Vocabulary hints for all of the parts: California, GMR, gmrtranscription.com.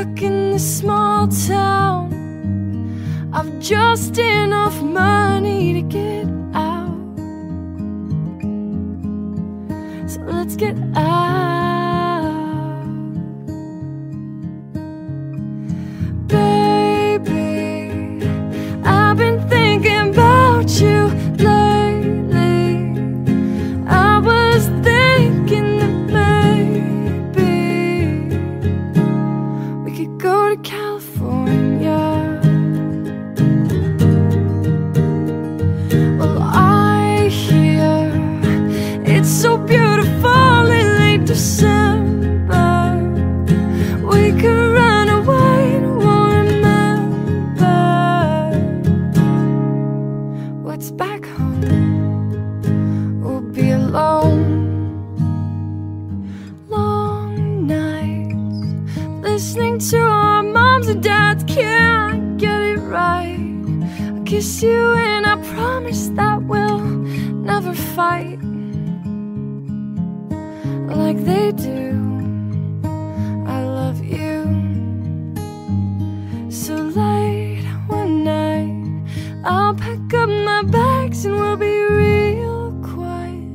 stuck in this small town. I've just enough money to get out, so let's get out. Baby, I've been thinking about you lately. I was thinking that maybe we could go to California. It's so beautiful in late December. We could run away and won't remember. What's back home? We'll be alone. Long nights listening to our moms and dads can't get it right. I'll kiss you and I promise that we'll never fight like they do. I love you. So late one night, I'll pack up my bags and we'll be real quiet,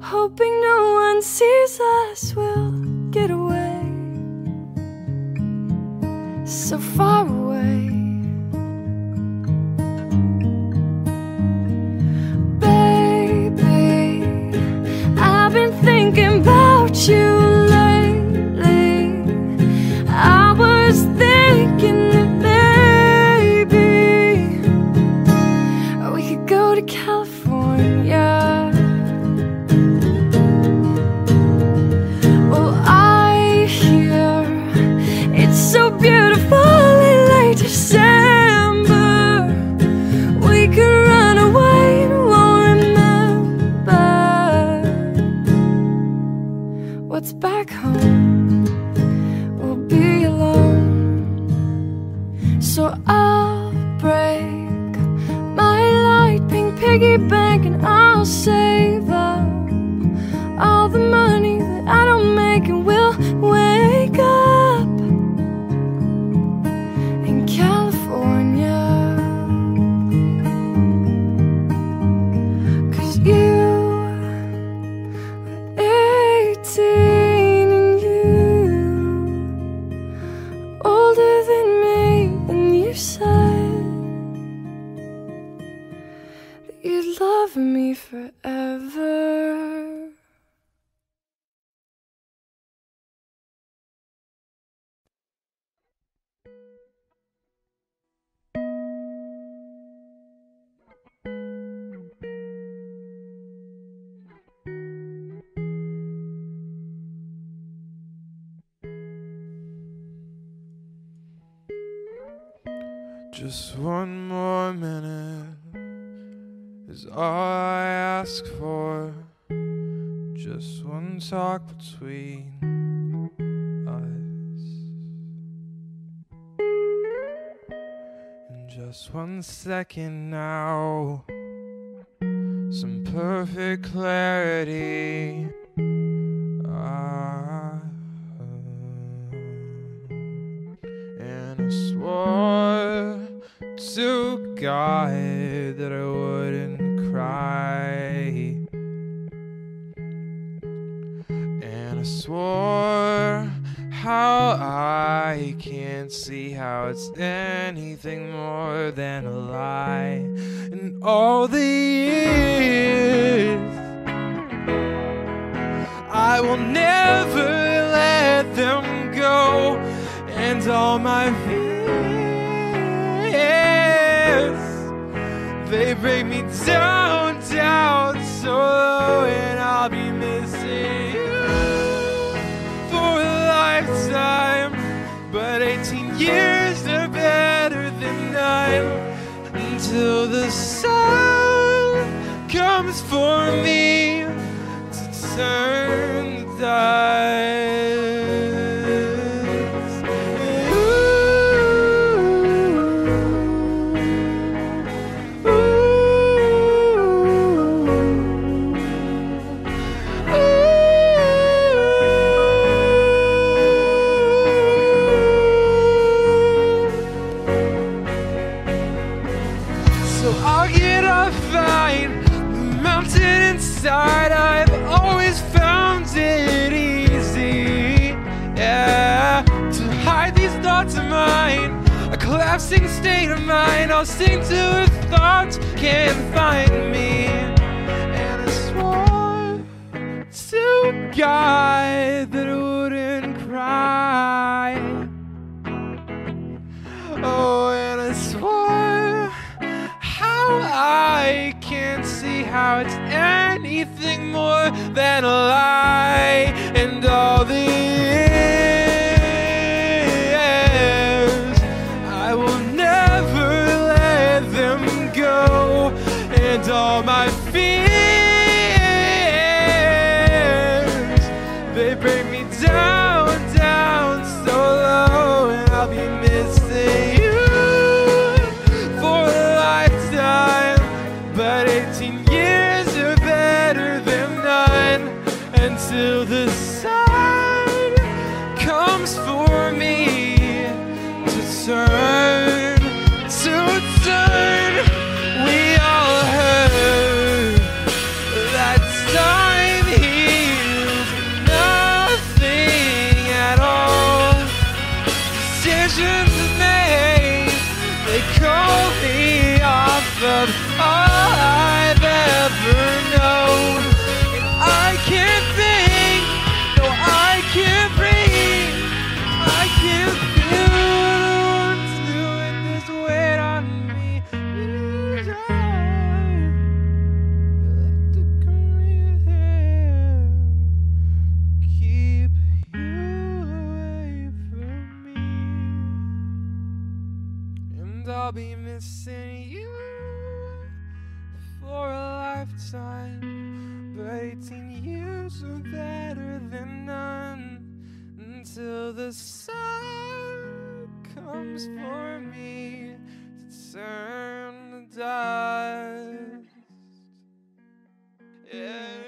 hoping no one sees us. We'll get away, so far away. You lately, I was thinking that maybe we could go to California. Well, I hear it's so beautiful in late December. We could run away and won't remember. What's back home? We'll be alone. So I'll break my light pink piggy bank and I'll save up all the money that I don't make, and we'll wake up in California. 'Cause you were 18 that you'd love me forever. Just one more minute is all I ask for. Just one talk between us, and just 1 second now, some perfect clarity. And I swore to God that I wouldn't cry, and I swore how I can't see how it's anything more than a lie. And all the years, I will never let them go, and all my fears, they break me down, down so low. And I'll be missing you for a lifetime, but 18 years are better than 9. Until the sun comes for me to turn the tide. his thoughts are mine. A collapsing state of mind, I'll sing to her thoughts, can't find me. And I swore to God that I wouldn't cry. Oh, and I swore how I can't see how it's anything more than a lie. And all the years I will never let them go. And all my fears, they bring me down, down so low. And I'll be missing you for a lifetime. But 18 years are better than none. Until the sun comes for me to turn, to turn. We all heard that time heals nothing at all. Decisions made, they call me off of all I've ever known. I can't think, no I can't breathe, I can't feel doing this weight on me. You let the current keep you away from me. And I'll be missing you for a lifetime. But 18 years are better than none. Until the sun comes for me to turn to dust. Yeah.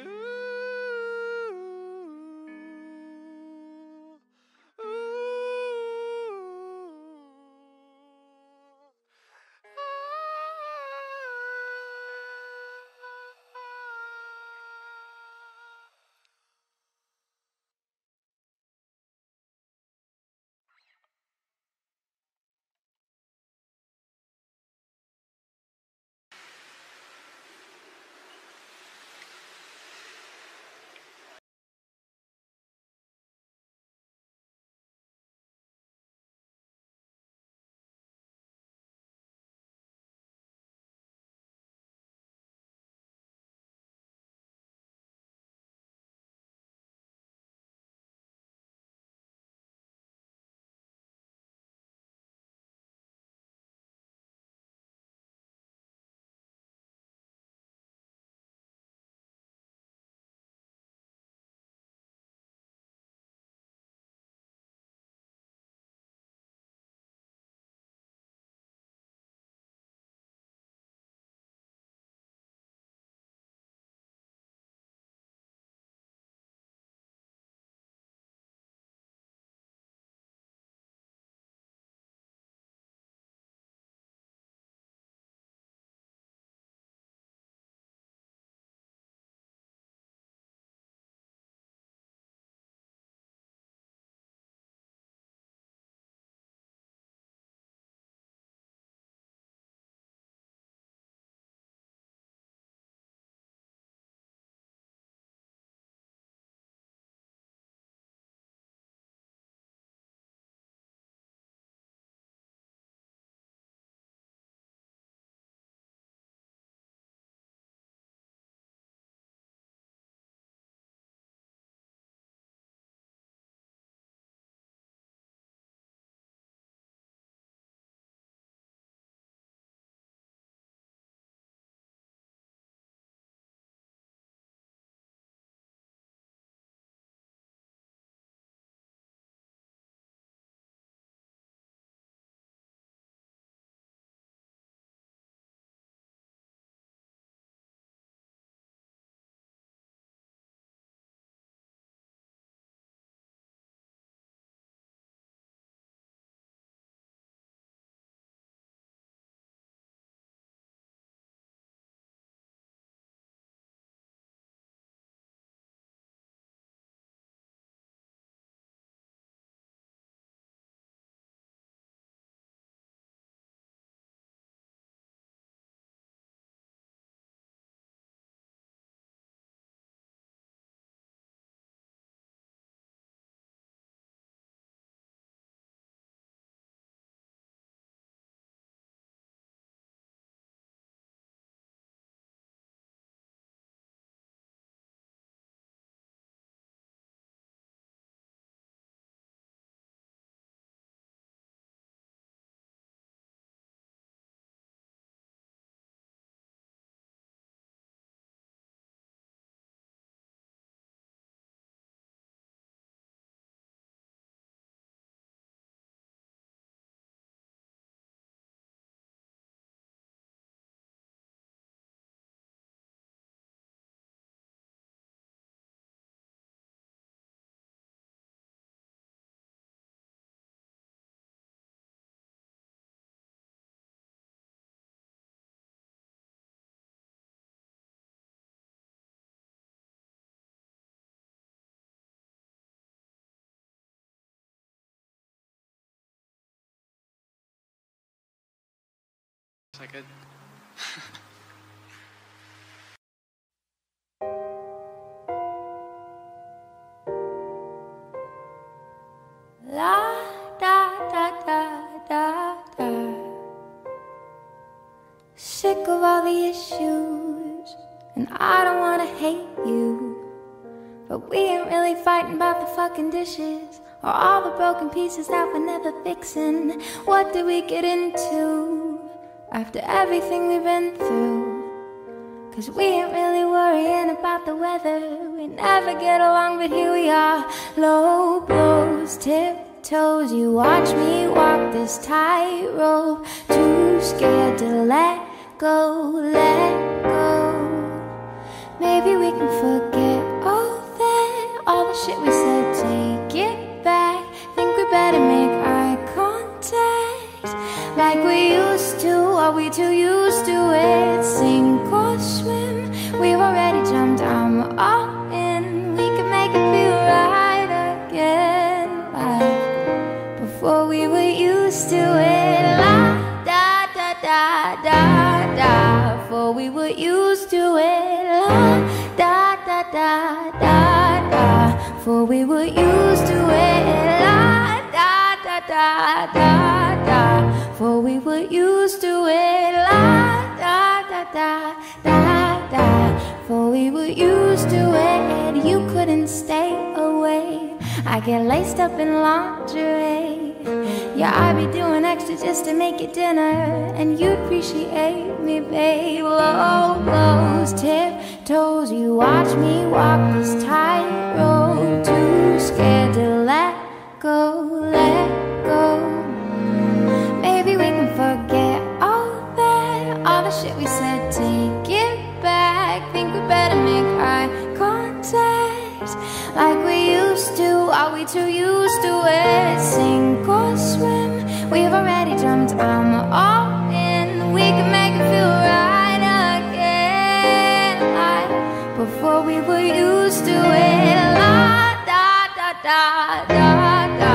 that good? La da da da da da. Sick of all the issues, and I don't wanna hate you, but we ain't really fighting about the fucking dishes or all the broken pieces that we're never fixing. What did we get into after everything we've been through? Cause we ain't really worrying about the weather. We never get along, but here we are. Low blows, tiptoes, you watch me walk this tightrope. Too scared to let go, let go. Maybe we can forget all that, all the shit we said. Take it back, think we better make eye contact like we used to. Are we too used to it? Sink or swim, we've already jumped, I'm all in. We can make it feel right again, like before we were used to it. La da da da da da, before we were used to it. La da da da da da, before we were used to it. Da, da, da, for we were used to it. La da da da da da, for we were used to it. You couldn't stay away, I get laced up in lingerie. Yeah, I be doing extra just to make you dinner, and you'd appreciate me, babe. Low blows, tiptoes, you watch me walk this tightrope. Too scared to let go, let go. Maybe we can forget all that, all the shit we said. Take it back, think we better make eye contact like we used to. Are we too used to it? Sink or swim, we've already jumped, I'm all in. We can make it feel right again, like before we were used to it. La da da da da da,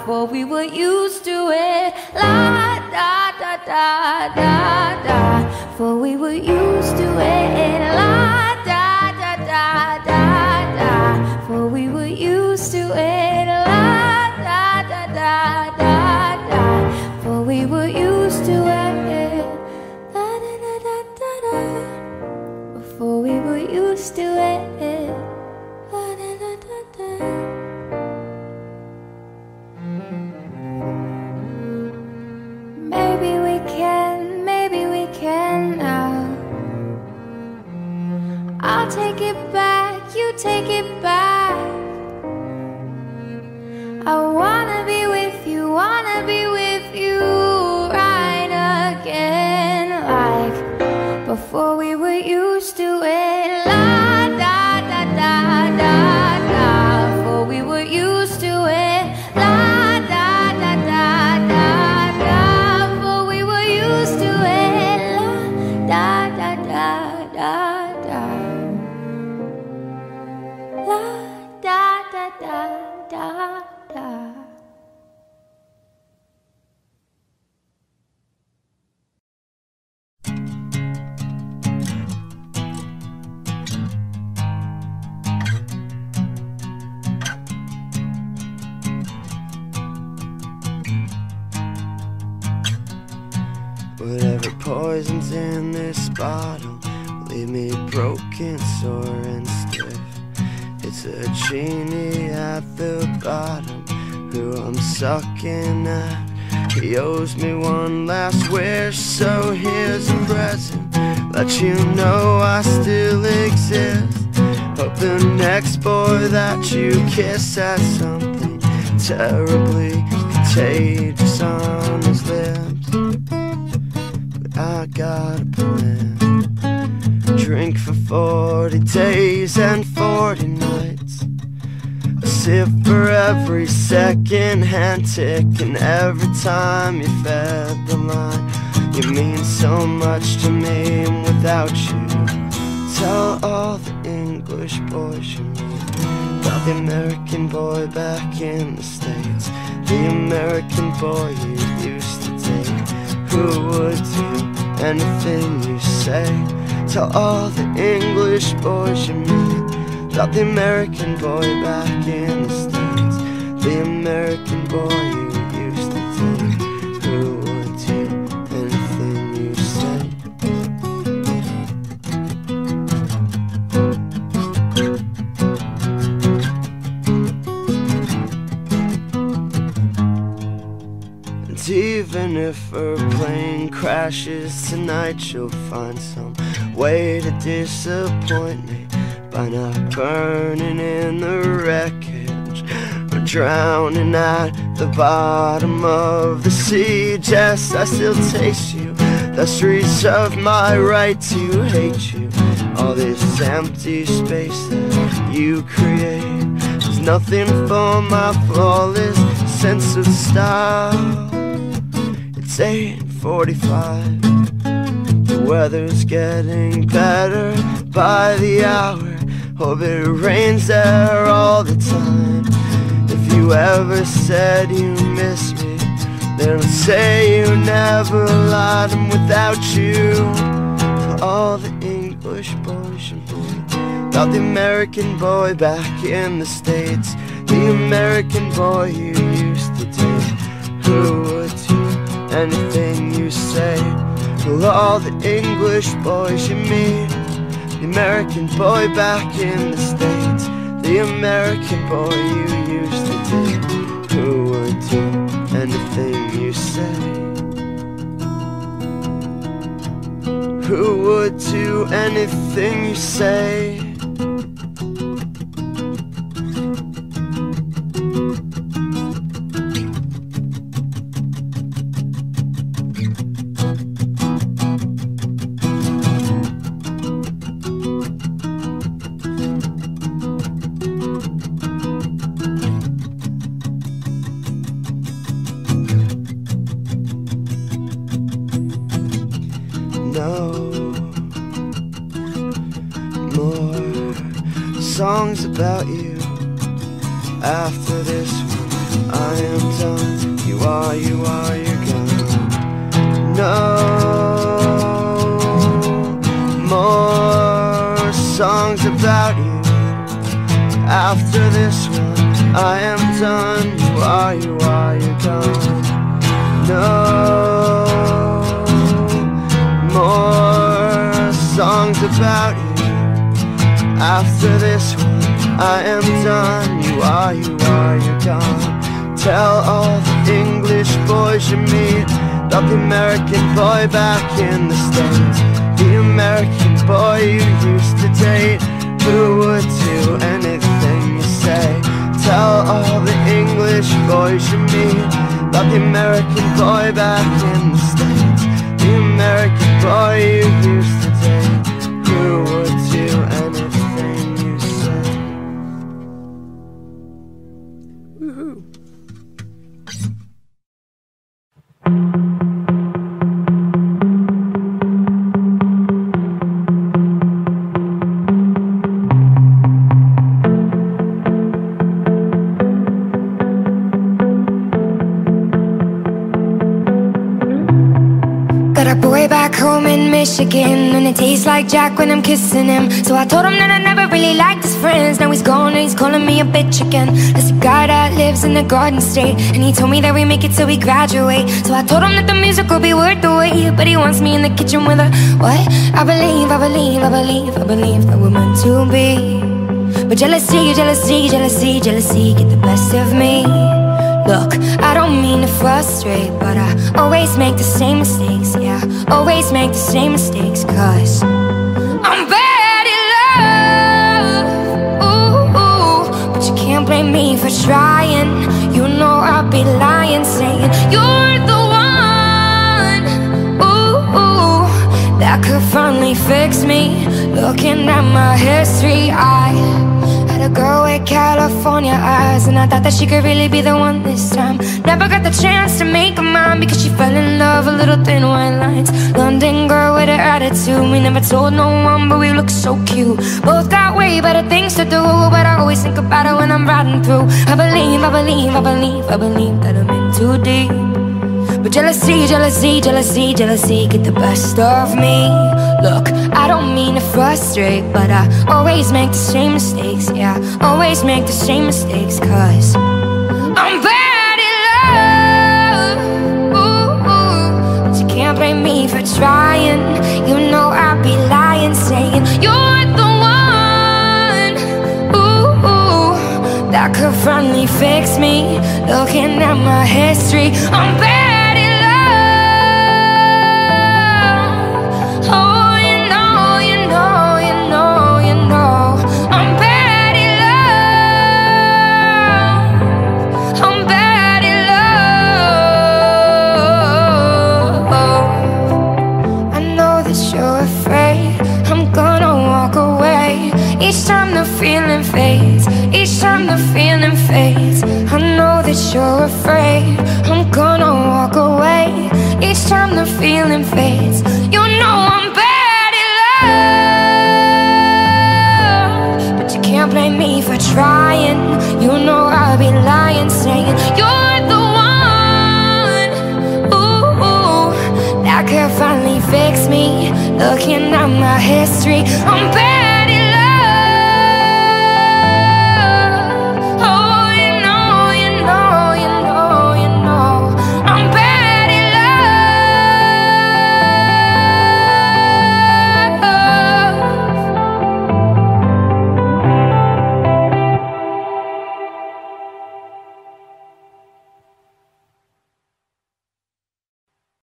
before we were used to it. La da da da da da, for we were used to it. La da da da da da, for we were used to it. La da da da da da, for we were used to it. La da da da da da, before we were used to it. La da da da da. I'll take it back, you take it back. I wanna be with you right again, like before we were used to it. La da da da da da, before we were used to it. La da da da da da, before we were used to it. La da da da da. Da, da, da. Whatever poison's in this bottle will leave me broken, sore and stiff. It's a genie at the bottom who I'm sucking at. He owes me one last wish, so here's a present. Let you know I still exist. Hope the next boy that you kiss has something terribly contagious on his lips. But I got a plan. Drink for 40 days and 40 nights. Sip for every second-hand tick, and every time you fed the line. You mean so much to me, and without you, tell all the English boys you mean about the American boy back in the States, the American boy you used to date. Who would do anything you say. Tell all the English boys you meet about the American boy back in the States, the American boy you used to date, who would do anything you say. And even if her plane crashes tonight, she'll find some way to disappoint me by not burning in the wreckage or drowning at the bottom of the sea. Yes, I still taste you, the streets of my right to hate you. All this empty space that you create is nothing for my flawless sense of style. It's 8:45, the weather's getting better by the hour. Hope it rains there all the time. If you ever said you miss me, then say you never lied. I'm without you. For all the English boys and boys, not the American boy back in the States, the American boy you used to date, who would do anything you say. Well, all the English boys you meet, the American boy back in the States, the American boy you used to date, who would do anything you say, who would do anything you say. No more songs about you after this one. I am done. You are, you're gone. No more songs about you after this one. I am done. You are, you're gone. No more songs about you after this one. I am done. You are, you're gone. Tell all the English boys you meet about the American boy back in the States, the American boy you used to date, who would do anything you say. Tell all the English boys you meet about the American boy back in the States, the American boy you used to date, who would do anything you say. Woohoo! Michigan, and it tastes like Jack when I'm kissing him. So I told him that I never really liked his friends. Now he's gone and he's calling me a bitch again. That's a guy that lives in the Garden State, and he told me that we make it till we graduate. So I told him that the music will be worth the wait, but he wants me in the kitchen with a what? I believe that we're meant to be. But jealousy get the best of me. Look, I don't mean to frustrate, but I always make the same mistakes. Yeah, always make the same mistakes, 'cause I'm bad at love. Ooh, but you can't blame me for trying. You know I'll be lying, saying you're the one. Ooh, that could finally fix me. Looking at my history, I had a girl with California eyes, and I thought that she could really be the one this time. Never got the chance to make her mine, because she fell in love with little thin white lines. London girl with her attitude, we never told no one, but we looked so cute. Both got way better things to do, but I always think about her when I'm riding through. I believe that I'm in too deep. But Jealousy, jealousy, jealousy, jealousy, get the best of me. Look, I don't mean to frustrate, but I always make the same mistakes. Yeah, always make the same mistakes, 'cause I'm bad in love. Ooh, but you can't blame me for trying. You know I'd be lying, saying you're the one. Ooh, that could finally fix me. Looking at my history, I'm bad. Each time the feeling fades, each time the feeling fades, I know that you're afraid, I'm gonna walk away. Each time the feeling fades, you know I'm bad at love. But you can't blame me for trying. You know I'll be lying, saying you're the one. Ooh, that could finally fix me. Looking at my history, I'm bad.